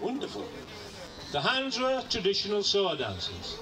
Wonderful. The Handsworth traditional sword dances.